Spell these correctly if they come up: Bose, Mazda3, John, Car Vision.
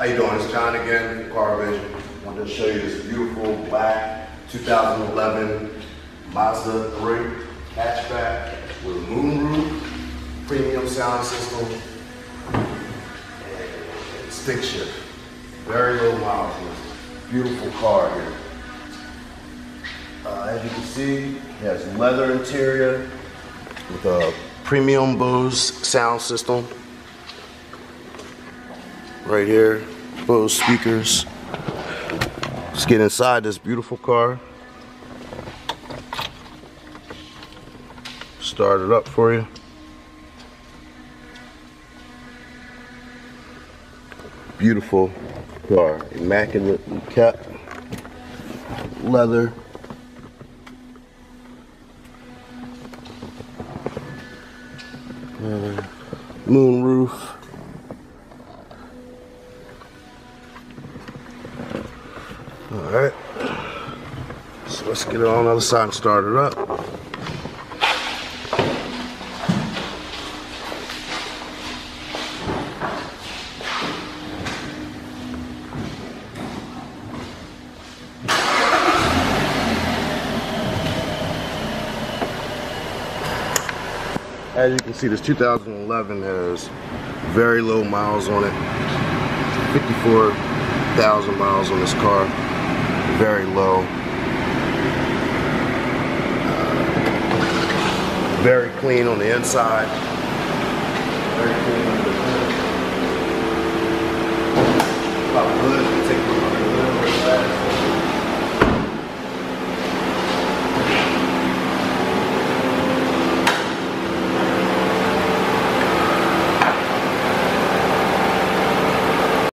How you doing? It's John again from Car Vision. I wanted to show you this beautiful black 2011 Mazda 3 hatchback with moonroof, premium sound system, and stick shift. Very low miles here. Beautiful car here. As you can see, it has leather interior with a premium Bose sound system. Right here, Bose speakers. Let's get inside this beautiful car. Start it up for you. Beautiful car, immaculately kept, leather. Moonroof. Alright, so let's get it on the other side and start it up. As you can see, this 2011 has very low miles on it. 54,000 miles on this car. Very low. Very clean on the inside. Very clean on the inside. About good.